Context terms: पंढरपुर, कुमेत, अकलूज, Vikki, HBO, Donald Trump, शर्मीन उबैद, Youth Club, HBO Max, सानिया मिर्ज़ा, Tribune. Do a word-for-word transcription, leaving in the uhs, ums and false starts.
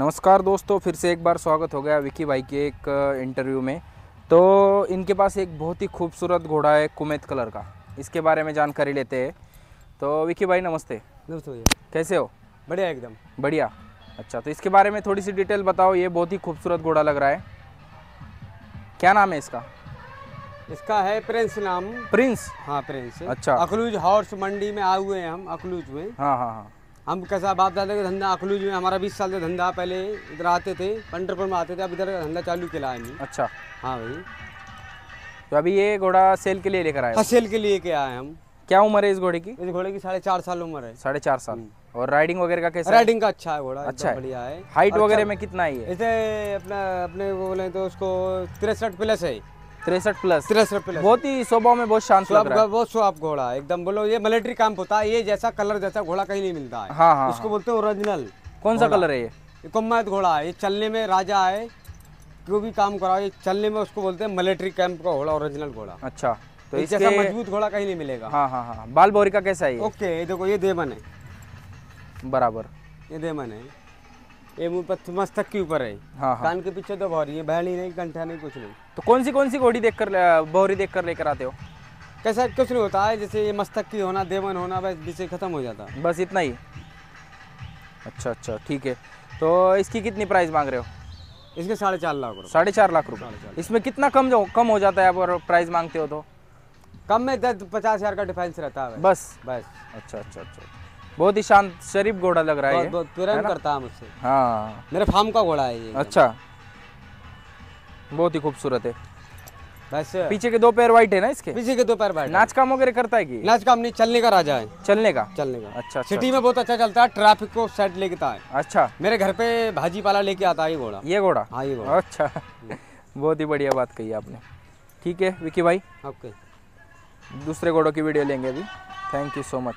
नमस्कार दोस्तों, फिर से एक बार स्वागत हो गया विक्की भाई के एक इंटरव्यू में। तो इनके पास एक बहुत ही खूबसूरत घोड़ा है कुमेत कलर का, इसके बारे में जानकारी लेते हैं। तो विक्की भाई नमस्ते। नमस्ते भैया, कैसे हो? बढ़िया, एकदम बढ़िया। अच्छा, तो इसके बारे में थोड़ी सी डिटेल बताओ। ये बहुत ही खूबसूरत घोड़ा लग रहा है, क्या नाम है इसका? इसका है प्रिंस नाम। प्रिंस? हाँ प्रिंस। अच्छा, अकलूज हॉर्स मंडी में आए हुए हैं हम, अकलूज में। हाँ हाँ हाँ। हम कैसा बाप दादा का धंधा, अकलूज में हमारा बीस साल से धंधा। पहले इधर आते थे, पंढरपुर में आते थे, अब इधर धंधा चालू किया है। अच्छा, हाँ भाई। तो अभी ये घोड़ा सेल के लिए लेकर आए? हाँ, सेल के लिए के आए हम। क्या उम्र है इस घोड़े की? इस घोड़े की साढ़े चार साल उम्र है। साढ़े चार साल। और राइडिंग वगैरह का कैसा? राइडिंग का अच्छा है घोड़ा, अच्छा बढ़िया है। हाइट वगैरह में कितना है इसे? अपना अपने बोले तो उसको तिरसठ प्लस है। तिरसठ प्लस? तिरसठ प्लस। बहुत ही स्वभाव में बहुत शांत लग रहा है, बहुत स्वाप घोड़ा एकदम। बोलो ये मिलिट्री कैंप होता है, ये जैसा कलर जैसा घोड़ा कहीं नहीं मिलता है। हाँ हाँ, उसको बोलते हैं ओरिजिनल। कौन सा कलर है ये? कुमेत घोड़ा है, ये चलने में राजा है। जो भी काम कराओ ये चलने में, उसको बोलते हैं मिलिट्री कैंप का घोड़ा, ओरिजिनल घोड़ा। अच्छा, तो जैसा मजबूत घोड़ा कहीं नहीं मिलेगा। हाँ हाँ हाँ। बाल बोरी का कैसा है? ओके, ये देखो ये देमन है बराबर, ये देमन है, ये मुँह पर मस्तक के ऊपर है। हाँ हाँ। कान के पीछे तो भौरी है, बहली नहीं, कंठा नहीं, कुछ नहीं। तो कौन सी कौन सी घोड़ी देखकर भौरी देखकर लेकर आते हो? कैसा कुछ नहीं होता है, जैसे ये मस्तक की होना, देमन होना, बस जिसे खत्म हो जाता, बस इतना ही। अच्छा अच्छा, ठीक है। तो इसकी कितनी प्राइस मांग रहे हो? इसके साढ़े चार लाख रुपये। साढ़े चार लाख रुपये। इसमें कितना कम कम हो जाता है आप और प्राइस मांगते हो तो? कम में दस पचास हज़ार का डिफरेंस रहता है बस बस। अच्छा अच्छा अच्छा, बहुत ही शांत शरीफ घोड़ा लग रहा है। बहुत प्रेम करता है मुझसे। हाँ, मेरे फार्म का घोड़ा है ये। अच्छा, बहुत ही खूबसूरत है। वैसे पीछे के दो पैर वाइट है ना इसके? पीछे के दो पैर वाइट। नाच काम वगैरह करता है कि? नाच काम नहीं, चलने का राजा है। चलने का? चलने का। अच्छा, सिटी में बहुत अच्छा चलता है, ट्रैफिक को सेट लेता है। अच्छा, मेरे घर पे भाजी पाला लेके आता है ये घोड़ा। ये घोड़ा? हाँ ये घोड़ा। अच्छा, बहुत ही बढ़िया बात कही आपने। ठीक है विक्की भाई, ओके, दूसरे घोड़ों की वीडियो लेंगे अभी। Thank you so much.